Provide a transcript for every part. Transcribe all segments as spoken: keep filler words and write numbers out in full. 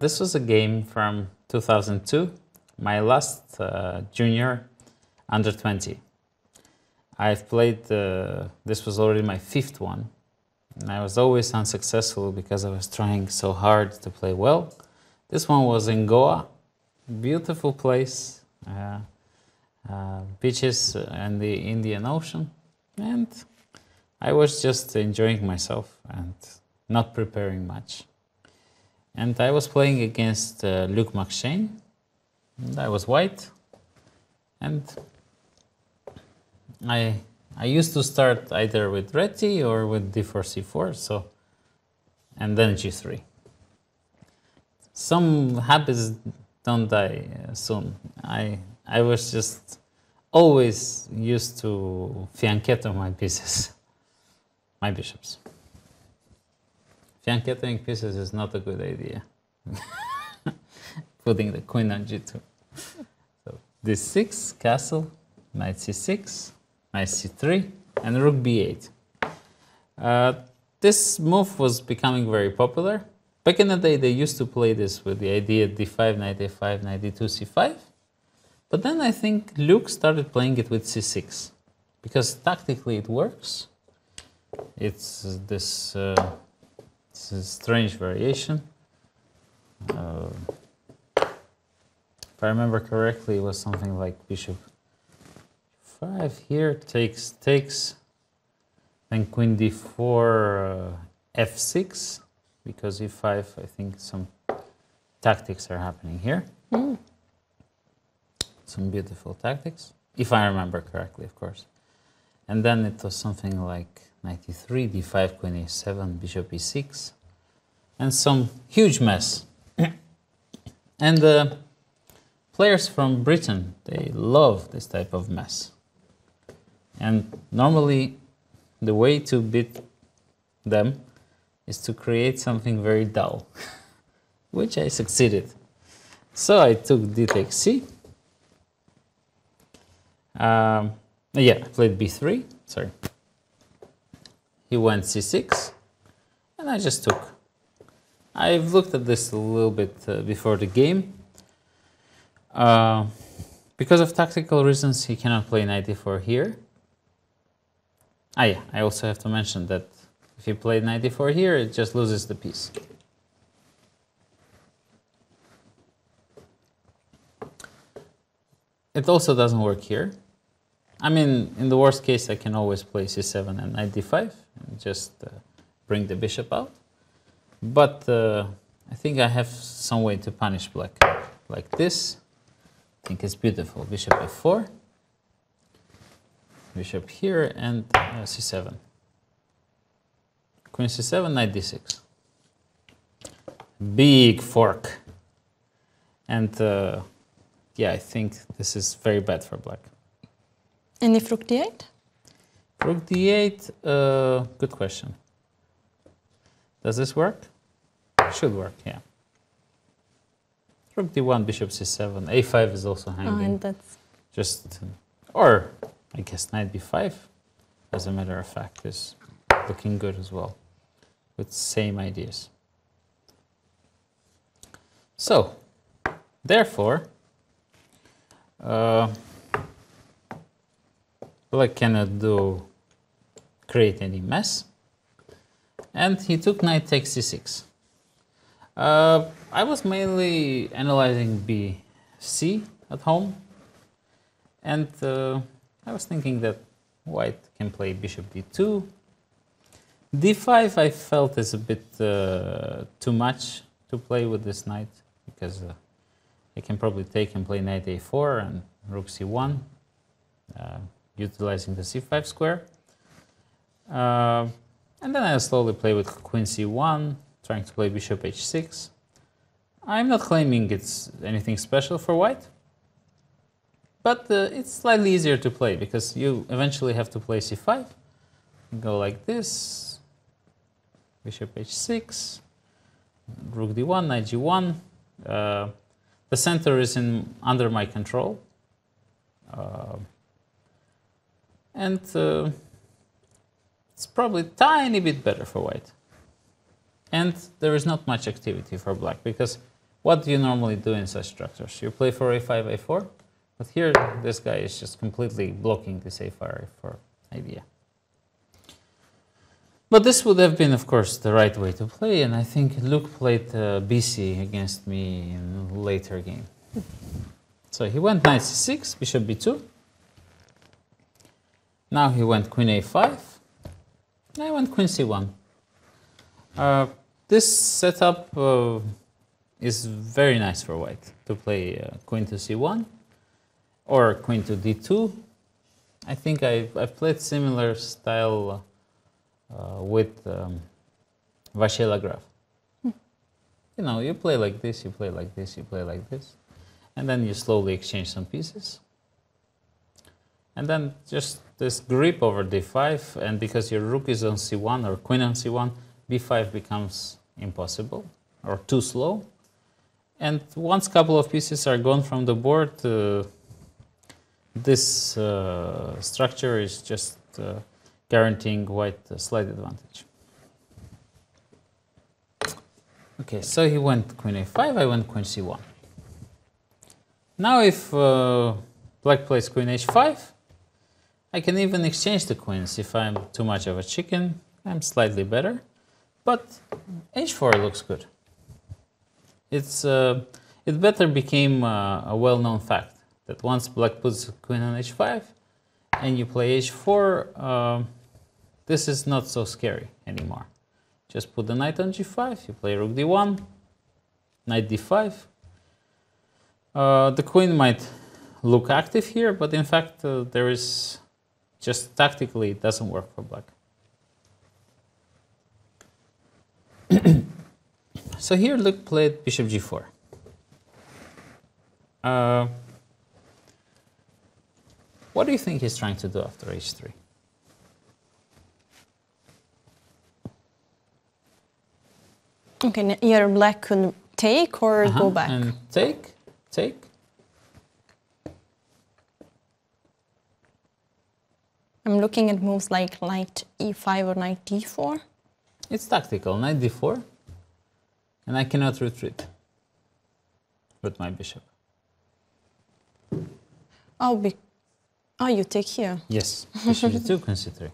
This was a game from two thousand two, my last uh, junior under twenty. I've played, uh, this was already my fifth one, and I was always unsuccessful because I was trying so hard to play well. This one was in Goa, beautiful place, uh, uh, beaches and the Indian Ocean, and I was just enjoying myself and not preparing much. And I was playing against uh, Luke McShane, and I was white, and I, I used to start either with red T or with d four c four, so, and then g three. Some habits don't die uh, soon. I, I was just always used to fianchetto my pieces, my bishops. Fianchettoing pieces is not a good idea. Putting the queen on g two. So d six, castle, knight c six, knight c three, and rook b eight. Uh, this move was becoming very popular. Back in the day, they used to play this with the idea d five, knight a five, knight d two c five. But then I think Luke started playing it with c six, because tactically it works. It's this. Uh, It's a strange variation. Uh, if I remember correctly, it was something like bishop five here, takes, takes, then queen d four, uh, f six, because e five, I think some tactics are happening here. Mm. Some beautiful tactics, if I remember correctly, of course. And then it was something like knight e three, d five, queen a seven, bishop e six, and some huge mess. And the uh, players from Britain, they love this type of mess. And normally the way to beat them is to create something very dull, which I succeeded. So I took d takes c. Um, yeah, I played b three, sorry. He went c six, and I just took. I've looked at this a little bit uh, before the game. Uh, because of tactical reasons, he cannot play knight d four here. Ah yeah, I also have to mention that if he played knight d four here, it just loses the piece. It also doesn't work here. I mean, in the worst case, I can always play c seven and knight d five and just uh, bring the bishop out. But uh, I think I have some way to punish black like this. I think it's beautiful. Bishop f four, bishop here, and uh, c seven. Queen c seven, knight d six. Big fork. And uh, yeah, I think this is very bad for black. And if rook d eight? Rook d eight, uh, good question. Does this work? Should work, yeah. Rook d one, bishop c seven, a five is also hanging. Oh, and that's... Just, or I guess knight b five, as a matter of fact, is looking good as well, with same ideas. So, therefore, uh, black cannot do create any mess, and he took knight takes c six. Uh, I was mainly analyzing b c at home, and uh, I was thinking that white can play bishop d two. d five I felt is a bit uh, too much to play with this knight, because uh, I can probably take and play knight a four and rook c one. Uh, utilizing the c five square. Uh, and then I slowly play with queen c one, trying to play bishop h six. I'm not claiming it's anything special for white, but uh, it's slightly easier to play, because you eventually have to play c five, go like this, bishop h six, rook d one, knight g one. Uh, the center is in under my control. Uh, And uh, it's probably a tiny bit better for white. And there is not much activity for black, because What do you normally do in such structures? You play for a five, a four, but here this guy is just completely blocking this a five, a four idea. But this would have been, of course, the right way to play, and I think Luke played uh, B C against me in a later game. So he went knight c six, bishop b two. Now he went queen a five. I went queen c one. Uh, this setup uh, is very nice for white to play uh, queen to c one or queen to d two. I think I've, I've played similar style uh, with um, Vachela Graf. Hmm. You know, you play like this, you play like this, you play like this, and then you slowly exchange some pieces. And then just this grip over d five, and because your rook is on c one or queen on c one, b five becomes impossible or too slow. And once a couple of pieces are gone from the board, uh, this uh, structure is just uh, guaranteeing white a slight advantage. Okay, so he went queen a five, I went queen c one. Now if uh, black plays queen h five, I can even exchange the queens. If I'm too much of a chicken, I'm slightly better. But h four looks good. It's, uh, it better became uh, a well-known fact that once black puts queen on h five and you play h four, uh, this is not so scary anymore. Just put the knight on g five, you play rook d one, knight d five. Uh, the queen might look active here, but in fact uh, there is... Just tactically, it doesn't work for black. So here Luke played bishop g four. Uh, what do you think he's trying to do after h three? Okay, either black could take or uh-huh, go back. And take, take. I'm looking at moves like knight e five or knight d four. It's tactical, knight d four, and I cannot retreat with my bishop. Oh, be oh you take here. Yes, bishop d two, queen c three,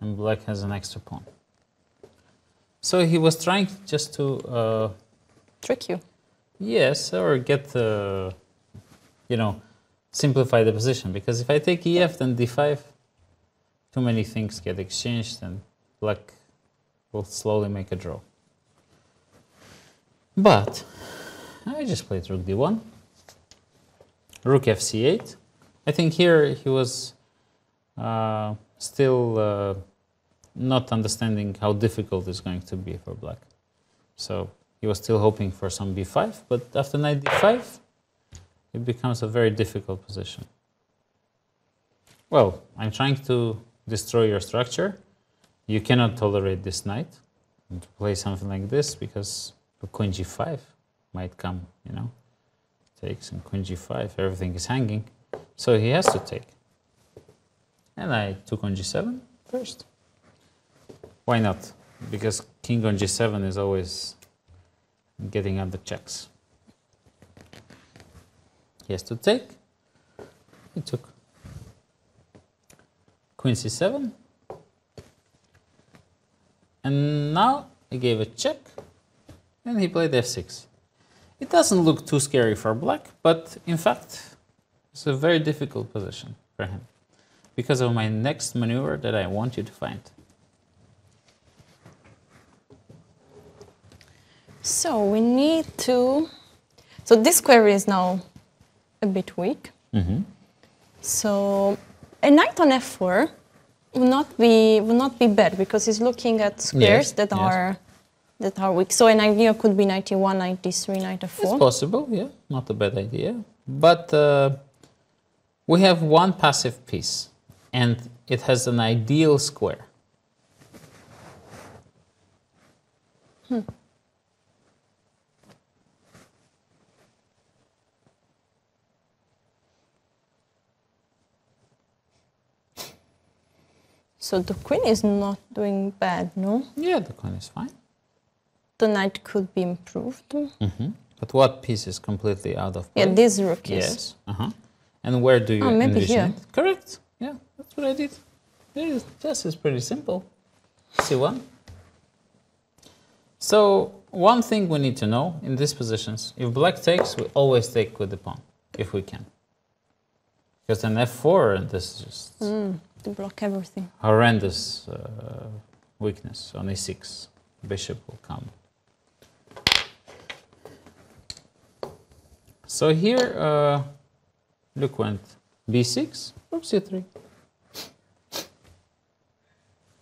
and black has an extra pawn. So he was trying just to... Uh, trick you. Yes, or get, uh, you know, simplify the position, because if I take e f, then d five, too many things get exchanged, and black will slowly make a draw. But I just played rook d one, rook f c eight. I think here he was uh, still uh, not understanding how difficult it's going to be for black. So he was still hoping for some b five, but after knight d five, it becomes a very difficult position. Well, I'm trying to destroy your structure. You cannot tolerate this knight, and to play something like this, because the queen g five might come, you know. Takes and queen g five, everything is hanging. So he has to take. And I took on g seven first. Why not? Because king on g seven is always getting up the checks. He has to take. He took. Queen c seven. And now I gave a check, and he played f six. It doesn't look too scary for black, but in fact, it's a very difficult position for him because of my next maneuver that I want you to find. So we need to... So this query is now a bit weak. Mm-hmm. So a knight on f four will not be will not be bad because he's looking at squares yes, that yes. are that are weak. So an idea could be knight e one, knight d three, knight f four. It's possible, yeah, not a bad idea. But uh, we have one passive piece, and it has an ideal square. Hmm. So the queen is not doing bad, no? Yeah, the queen is fine. The knight could be improved. Mm-hmm. But what piece is completely out of place? Yeah, these rookies. Yes. Uh-huh. And where do you oh, maybe envision here. It? Correct. Yeah, that's what I did. This is, is pretty simple. See one. So one thing we need to know in these positions, if black takes, we always take with the pawn, if we can. Because an f four, this is just... Mm, to block everything. Horrendous uh, weakness on e six. Bishop will come. So here, uh, Luke went b six, or c three.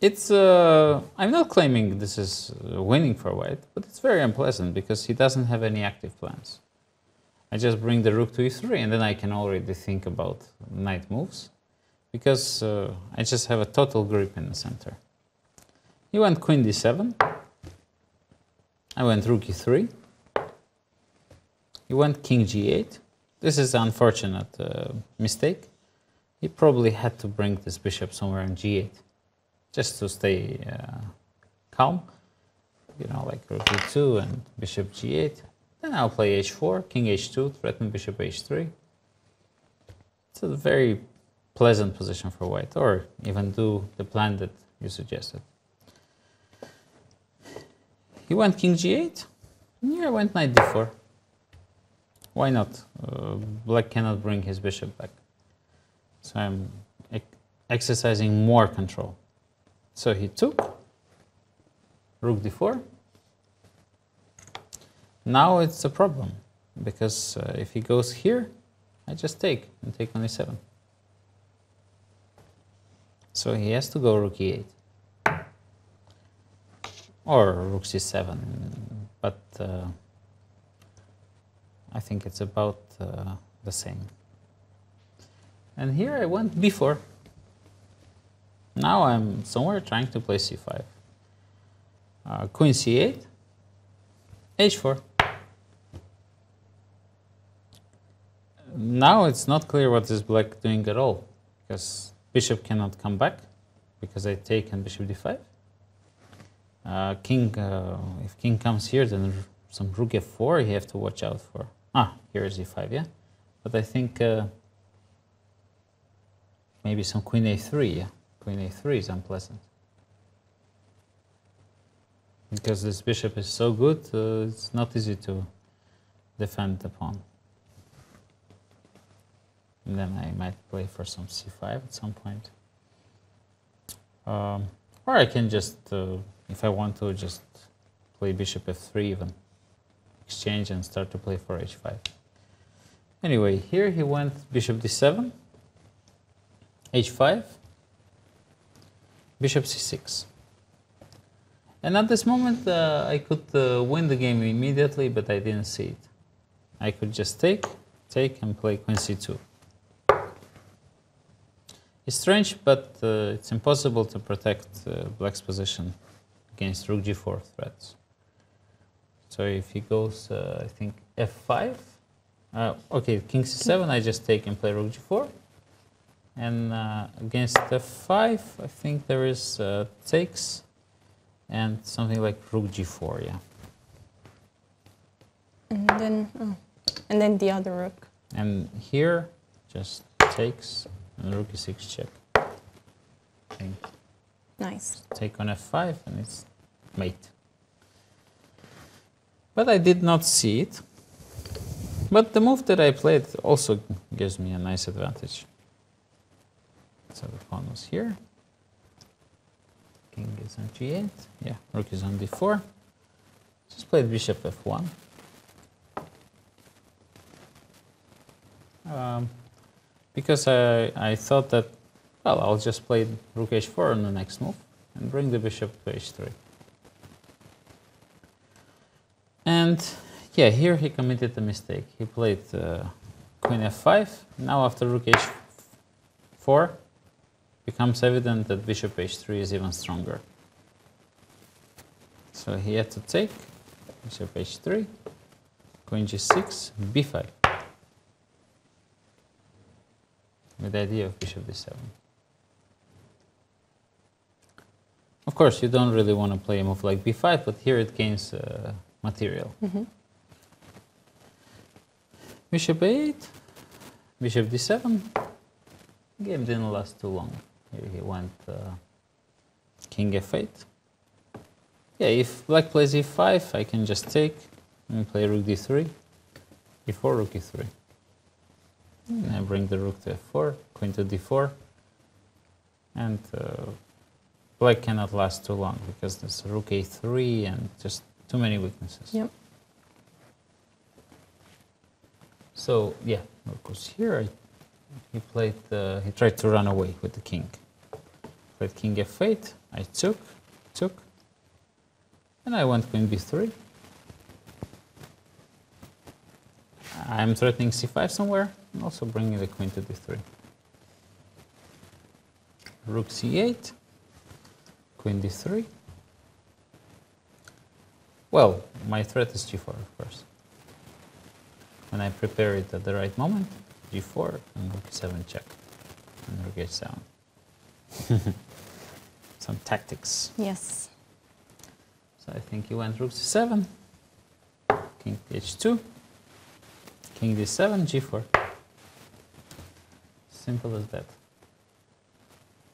It's, uh, I'm not claiming this is winning for white, but it's very unpleasant because he doesn't have any active plans. I just bring the rook to e three and then I can already think about knight moves because uh, I just have a total grip in the center. He went queen d seven. I went rook e three. He went king g eight. This is an unfortunate uh, mistake. He probably had to bring this bishop somewhere in g eight. Just to stay uh, calm, you know, like rook e two and bishop g eight. Then I'll play h four, king h two, threaten bishop h three. It's a very pleasant position for white, or even do the plan that you suggested. He went king g eight, and here I went knight d four. Why not? Uh, black cannot bring his bishop back. So I'm e exercising more control. So he took, rook d four. Now it's a problem, because uh, if he goes here, I just take, and take on e seven. So he has to go rook e eight. Or rook c seven, but uh, I think it's about uh, the same. And here I went b four. Now I'm somewhere trying to play c five. Uh, queen c eight, h four. Now it's not clear what is black doing at all, because bishop cannot come back, because I take and bishop d five. Uh, king, uh, if king comes here, then some rook f four you have to watch out for. Ah, here is e five, yeah? But I think uh, maybe some queen a three, yeah? Queen a three is unpleasant. Because this bishop is so good, uh, it's not easy to defend the pawn. And then I might play for some c five at some point. Um, or I can just, uh, if I want to, just play bishop f three even. Exchange and start to play for h five. Anyway, here he went bishop d seven, h five. Bishop c six. And at this moment, uh, I could uh, win the game immediately, but I didn't see it. I could just take, take, and play queen c two. It's strange, but uh, it's impossible to protect uh, black's position against rook g four threats. So if he goes, uh, I think, f five. Uh, okay, king c seven, I just take and play rook g four. And uh, against f five, I think there is uh, takes and something like rook g four, yeah. And then, oh, and then the other rook. And here, just takes and rook e six check. I think. Nice. Just take on f five and it's mate. But I did not see it. But the move that I played also gives me a nice advantage. So the pawn was here. King is on g eight. Yeah, rook is on d four. Just played bishop f one. Um, because I, I thought that, well, I'll just play rook h four on the next move and bring the bishop to h three. And yeah, here he committed a mistake. He played uh, queen f five. Now after rook h four, becomes evident that bishop h three is even stronger. So he had to take bishop h three, queen g six, b five. With the idea of bishop d seven. Of course, you don't really want to play a move like b five, but here it gains uh, material. Mm-hmm. Bishop eight, bishop d seven. Game didn't last too long. Here he went uh, king f eight. Yeah, if black plays e five, I can just take and play rook d three, e four, rook e three. And I bring the rook to f four, queen to d four. And uh, black cannot last too long because there's rook a three and just too many weaknesses. Yep. So yeah, rook was here. He played. Uh, he tried to run away with the king. Played king f eight. I took, took, and I went queen b three. I'm threatening c five somewhere, and also bringing the queen to d three. Rook c eight, queen d three. Well, my threat is g four, of course. When I prepare it at the right moment, g four and rook e seven check, and rook h seven. Some tactics. Yes. So I think he went rook c seven, king h two, king d seven, g four. Simple as that.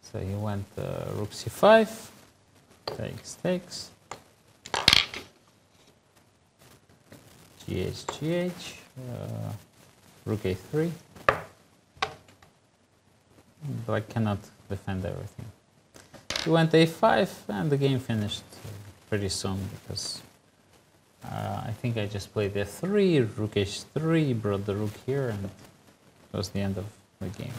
So he went uh, rook c five, takes, takes, gh, gh, uh, rook a three. Black cannot defend everything. He went a five, and the game finished pretty soon because uh, I think I just played f three, rook h three, brought the rook here, and it was the end of the game.